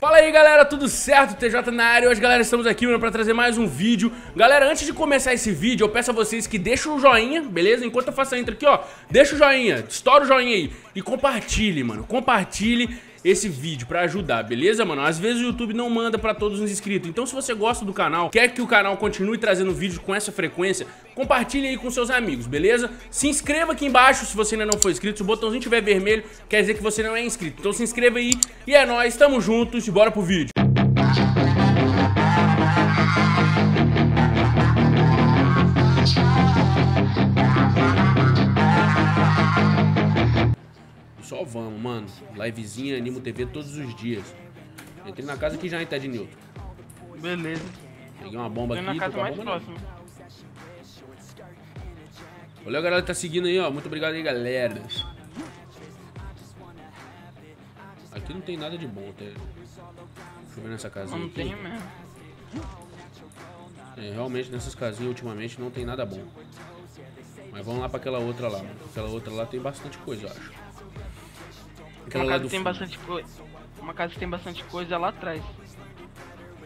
Fala aí, galera, tudo certo? TJ na área. Hoje, galera, estamos aqui, mano, pra trazer mais um vídeo. Galera, antes de começar esse vídeo, eu peço a vocês que deixem um joinha, beleza? Enquanto eu faço a intro aqui, ó, deixa o joinha, estoura o joinha aí e compartilhe, mano, compartilhe esse vídeo pra ajudar, beleza, mano? Às vezes o YouTube não manda pra todos os inscritos. Então, se você gosta do canal, quer que o canal continue trazendo vídeo com essa frequência, compartilhe aí com seus amigos, beleza? Se inscreva aqui embaixo se você ainda não for inscrito. Se o botãozinho tiver vermelho, quer dizer que você não é inscrito. Então se inscreva aí e é nóis, tamo juntos e bora pro vídeo. Só vamos, mano. Livezinha, Animo TV todos os dias. Entrei na casa aqui já, hein, Ted Newton? Beleza. Peguei uma bomba. Entrei aqui. Na casa mais próxima. Olha a galera que tá seguindo aí, ó. Muito obrigado aí, galera. Aqui não tem nada de bom, até. Deixa eu ver nessa casinha. Não aqui. Tem mesmo. É, realmente nessas casinhas ultimamente não tem nada bom. Mas vamos lá pra aquela outra lá, mano. Aquela outra lá tem bastante coisa, eu acho. Aquela uma casa que tem bastante coisa. Uma casa que tem bastante coisa lá atrás.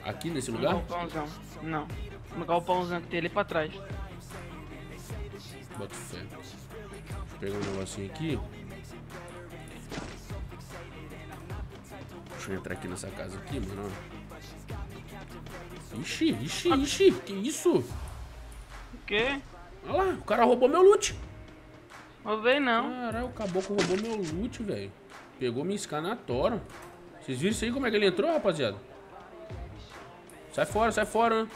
Aqui nesse lugar? No galpãozão. Não. No galpãozão que tem ali pra trás. Bota fé. Pegar um negocinho aqui. Deixa eu entrar aqui nessa casa aqui, mano. Ixi, ixi, ixi. Que isso? O quê? Olha lá, o cara roubou meu loot. Roubei não. Caralho, o caboclo roubou meu loot, velho. Pegou minha SK na tora. Vocês viram isso aí? Como é que ele entrou, rapaziada? Sai fora, né?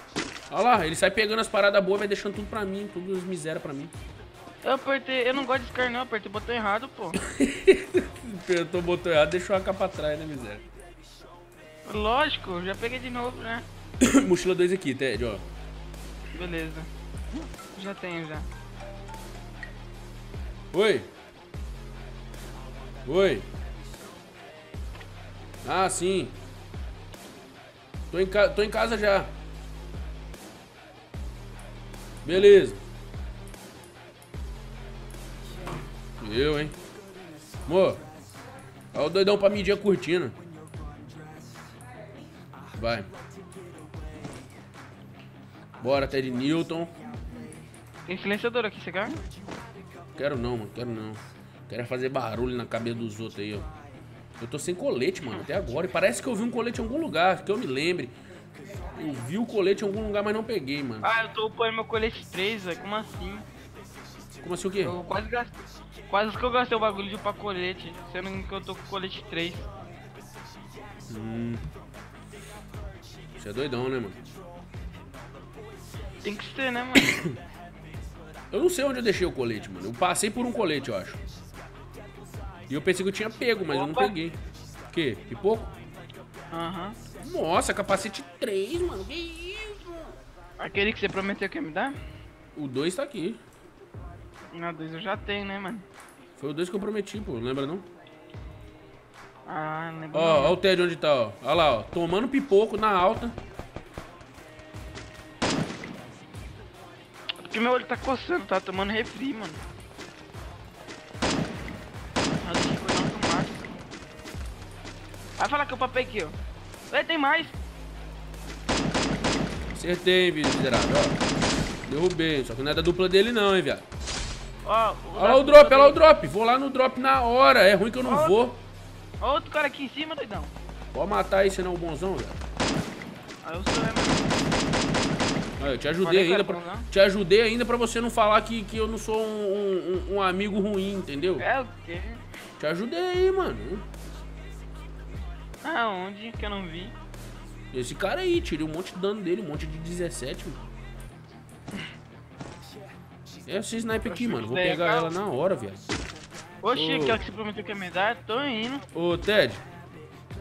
Olha lá, ele sai pegando as paradas boas, vai deixando tudo pra mim. Todas as misérias pra mim. Eu apertei, eu não gosto de SK não, eu apertei o botão errado, pô. Apertou o botão errado, deixou a AK pra trás, né, miséria? Lógico, já peguei de novo, né? Mochila 2 aqui, Ted, ó. Beleza. Já tenho, já. Oi. Oi. Ah, sim. Tô em casa já. Beleza. Eu, hein. Amor. Olha o doidão pra medir a cortina. Vai. Bora, Ted Newton. Tem silenciador aqui, você quer? Quero não, mano. Quero não. Quero fazer barulho na cabeça dos outros aí, ó. Eu tô sem colete, mano, até agora. E parece que eu vi um colete em algum lugar, que eu me lembre. Eu vi o colete em algum lugar, mas não peguei, mano. Ah, eu tô upando meu colete 3, velho. Como assim? Como assim o quê? Eu quase gastei. Quase que eu gastei o bagulho de upar colete, sendo que eu tô com colete 3. Você é doidão, né, mano? Tem que ser, né, mano? Eu não sei onde eu deixei o colete, mano. Eu passei por um colete, eu acho. E eu pensei que eu tinha pego, mas eu não peguei. O quê? Pipoco? Aham. Nossa, capacete 3, mano. Que isso? Aquele que você prometeu que ia me dar? O 2 tá aqui. Não, o 2 eu já tenho, né, mano? Foi o 2 que eu prometi, pô. Lembra, não? Ah, não lembro. Ó, ó o Ted onde tá, ó. Olha lá, ó. Tomando pipoco na alta. Porque meu olho tá coçando, tá tomando refri, mano. Vai falar que eu papei aqui, ó. Tem mais. Acertei, miserável, ó. Derrubei, só que não é da dupla dele não, hein, viado. Ó, olha lá o drop, olha lá o drop. Vou lá no drop na hora, é ruim que eu não outro. Vou outro cara aqui em cima, doidão. Pode matar aí, senão é o bonzão, velho. Aí eu sou, eu te ajudei ainda, pra você não falar que eu não sou um amigo ruim, entendeu? É o quê? Te ajudei aí, mano. Aonde que eu não vi? Esse cara aí, tirei um monte de dano dele, um monte de 17, mano. É esse sniper aqui, mano. Vou pegar ela na hora, viado. Oxi, aquela que você prometeu que ia me dar, tô indo. Ô, Ted.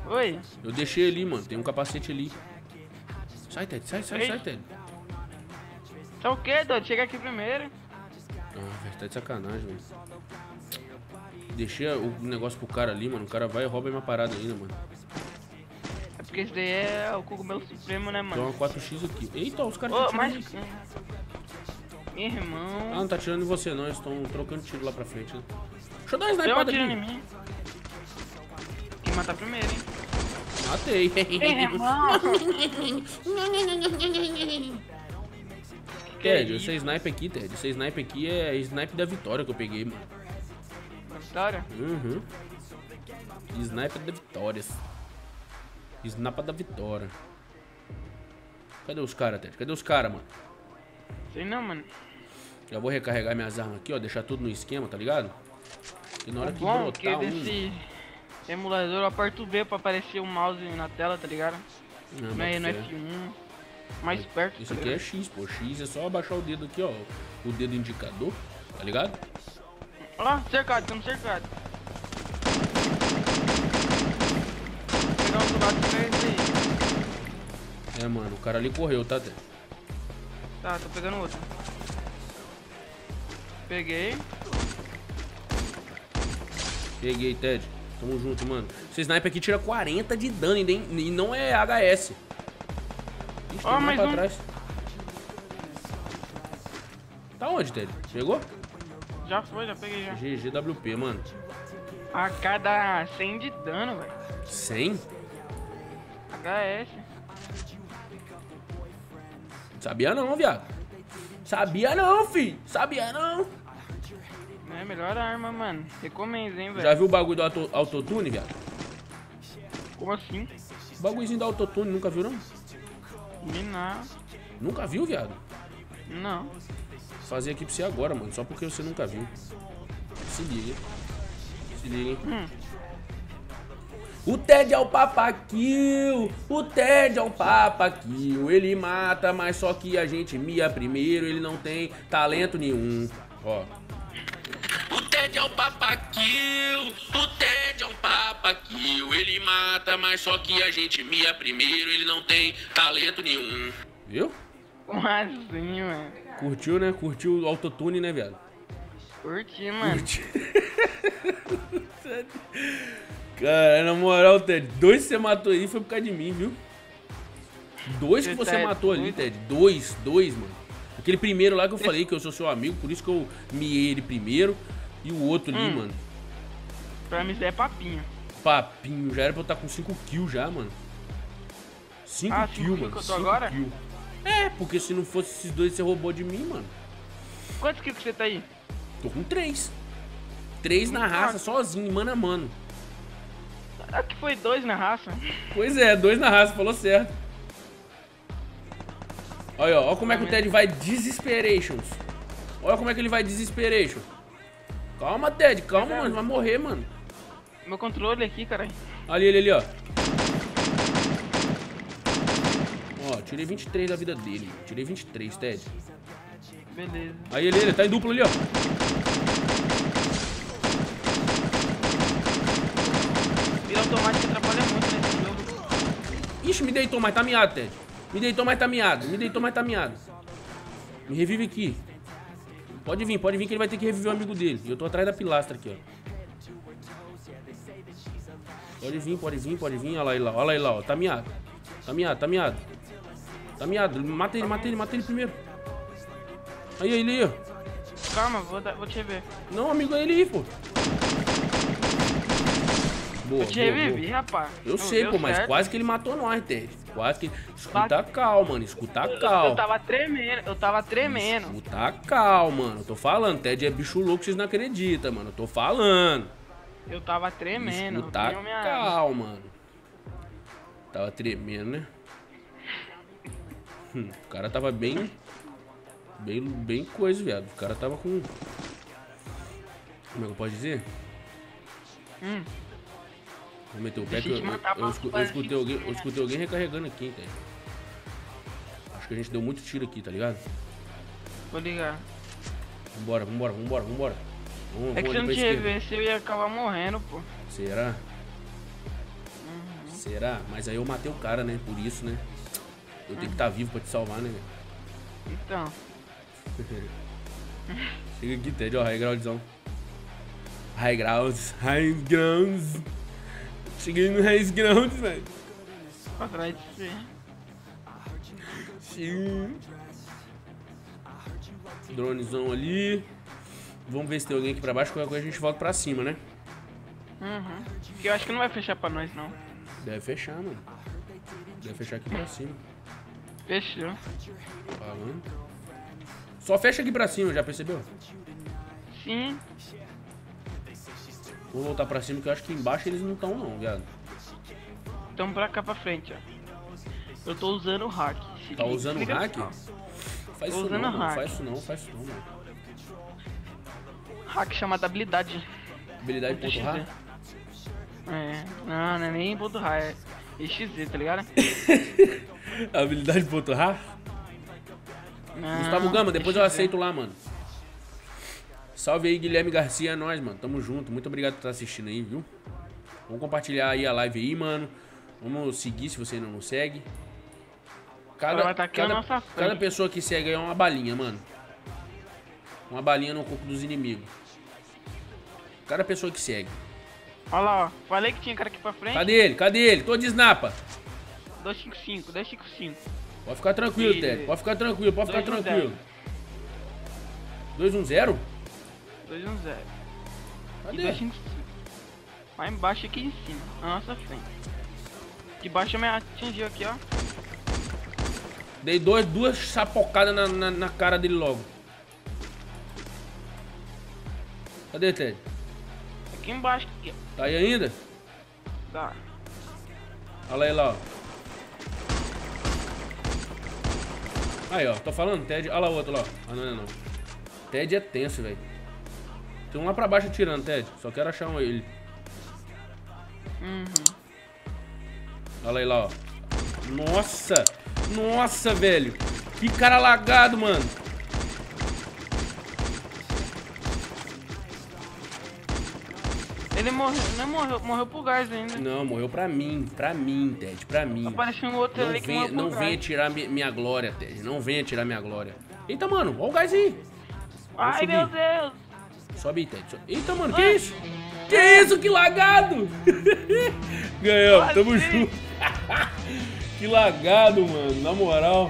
Oi. Eu deixei ali, mano. Tem um capacete ali. Sai, Ted. Sai, Ted. Tá o que, doido? Chega aqui primeiro. Ah, tá de sacanagem, velho. Deixei o negócio pro cara ali, mano. O cara vai e rouba minha parada ainda, mano. É porque esse daí é o cogumelo supremo, né, mano? Tem uma 4x aqui. Eita, os caras estão tirando isso. Meu irmão... Ah, não tá tirando em você, não. Eles estão trocando tiro lá pra frente, né? Deixa eu dar uma snipada aqui. Em mim. Tem que matar primeiro, hein? Matei. Meu irmão! Ted, esse snipe aqui, Ted. Esse snipe aqui é snipe da vitória que eu peguei, mano. Vitória? Uhum. Snipe da vitória. Snapa da vitória. Cadê os caras, Ted? Cadê os caras, mano? Sei não, mano. Já vou recarregar minhas armas aqui, ó. Deixar tudo no esquema, tá ligado? E na hora que brotar um... emulador, eu aperto o B pra aparecer o mouse na tela, tá ligado? Não, no F1... mais perto. Isso aqui é X, pô. X é só abaixar o dedo aqui, ó. O dedo indicador, tá ligado? Ó, cercado, estamos cercados. Vou pegar outro lado aí. É, mano, o cara ali correu, tá? Tá, tô pegando outro. Peguei. Peguei, Ted. Tamo junto, mano. Esse sniper aqui tira 40 de dano, hein? E não é HS. Ó, mais um. Trás. Tá onde, Ted? Chegou? Já foi, já peguei já. GGWP, mano. A cada 100 de dano, velho. 100? HS. Sabia não, viado. Sabia não, fi. Sabia não. É a melhor arma, mano. Recomendo, hein, velho. Já viu o bagulho do autotune, viado? Como assim? O bagulhozinho do autotune, nunca viu, não? Não. Nunca viu, viado? Não. Vou fazer aqui pra você agora, mano. Só porque você nunca viu. Se liga. Se liga, hein? O Ted é um papaquil. O Ted é um papaquil. Ele mata, mas só que a gente mia primeiro. Ele não tem talento nenhum. Ó. O Ted é um papaquil. O Ted é um papaquil. Ele mata, mas só que a gente mia primeiro. Ele não tem talento nenhum. Viu? Como assim, mano? Curtiu, né? Curtiu o autotune, né, viado? Curti, mano. Curti. Cara, na moral, Ted, 2 que você matou aí foi por causa de mim, viu? 2 que você matou ali, Ted. 2, mano. Aquele primeiro lá que eu falei que eu sou seu amigo, por isso que eu miei ele primeiro. E o outro ali, mano. Pra mim é papinho. Papinho, já era pra eu estar com 5 kills já, mano. 5 kills, mano. Que eu tô agora? Kill. É, porque se não fosse esses dois, você roubou de mim, mano. Quantos kills que você tá aí? Tô com 3. 3 na raça, sozinho, mano a mano. Será que foi 2 na raça? Pois é, 2 na raça, falou certo. Olha, ó, como é que o Ted vai desesperations. Olha como é que ele vai desesperation. Calma, Ted, calma, mano. Vai morrer, mano. Meu controle aqui, caralho. Ali, ele ali, ó. Ó, tirei 23 da vida dele. Tirei 23, Ted. Beleza. Aí, ele tá em duplo ali, ó. Vira automático atrapalha muito nesse jogo. Ixi, me deitou, mas tá miado, Ted. Me deitou, mas tá miado. Me deitou, mas tá miado. Me revive aqui. Pode vir que ele vai ter que reviver o amigo dele. Eu tô atrás da pilastra aqui, ó. Pode vir. Olha lá ele lá, ó. Tá miado. Tá miado. Mata ele primeiro. Aí, ele aí, ó. Calma, vou te rever. Não, amigo, é ele aí, pô. Boa, eu te revivi, rapaz. Eu sei, pô, mas quase que ele matou nós, Ted. Quase que... Escuta a calma, mano. Escuta a calma. Eu tava tremendo. Escuta a calma, mano. Eu tô falando. Ted é bicho louco, vocês não acreditam, mano. Eu tô falando. Eu tava tremendo. Escuta a calma, mano. Tava tremendo, né? O cara tava bem... Bem coisa, viado. O cara tava com... Como é que eu posso dizer? Vou meter o pé que eu escutei alguém recarregando aqui, entende? Acho que a gente deu muito tiro aqui, tá ligado? Vou ligar. Vambora. É que se eu não te revesse, eu ia acabar morrendo, pô. Será? Uhum. Será? Mas aí eu matei o cara, né? Por isso, né? Eu tenho que estar vivo pra te salvar, né? Então. Chega aqui, Ted, ó, highgroundzão. Highgrounds, highgrounds. Cheguei no highgrounds, velho. Pra trás de você. Dronezão ali. Vamos ver se tem alguém aqui pra baixo. Qualquer coisa a gente volta pra cima, né? Uhum. Porque eu acho que não vai fechar pra nós, não. Deve fechar, mano. Deve fechar aqui pra cima. Fechou. Falando. Só fecha aqui pra cima, já percebeu? Sim. Vou voltar pra cima, que eu acho que embaixo eles não estão, não, viado. Então pra cá pra frente, ó. Eu tô usando o hack. Tá usando o hack? Faz isso não, mano. Faz isso não, mano. Hack chamada habilidade. Habilidade ponto hack? É, não é nem ponto hack, é XZ, tá ligado? Habilidade ponto hack? Gustavo Gama, depois eu aceito lá, mano. Salve aí, Guilherme Garcia, é nóis, mano. Tamo junto, muito obrigado por estar assistindo aí, viu? Vamos compartilhar aí a live aí, mano. Vamos seguir se você ainda não segue. Cada pessoa que segue aí é uma balinha, mano. Uma balinha no corpo dos inimigos. Cada pessoa que segue. Olha lá, ó. Falei que tinha cara aqui pra frente. Cadê ele? Cadê ele? Tô de snapa. 255, 255. Pode ficar tranquilo, Ted. Pode ficar tranquilo, pode ficar tranquilo. 210? 210. Cadê? 255. Lá embaixo aqui em cima, na nossa frente. De baixo eu me atingi aqui, ó. Dei duas sapocadas na cara dele logo. Cadê, Ted? Aqui embaixo. Aqui. Tá aí ainda? Tá. Olha ele lá, ó. Aí, ó. Tô falando, Ted. Olha lá o outro lá. Ah, não. Ted é tenso, velho. Tem um lá pra baixo atirando, Ted. Só quero achar ele. Olha aí lá, ó. Nossa! Nossa, velho! Que cara lagado, mano! Ele morreu, não morreu, morreu pro gás ainda. Não, morreu pra mim, Ted, pra mim. Apareceu um outro ali que morreu pro gás. Não venha tirar minha glória, Ted, não venha tirar minha glória. Eita, mano, olha o gás aí! Ai, meu Deus! Sobe aí, Ted, sobe. Eita, mano, que isso? Que isso, que lagado! Ganhamos, tamo junto. Que lagado, mano, na moral.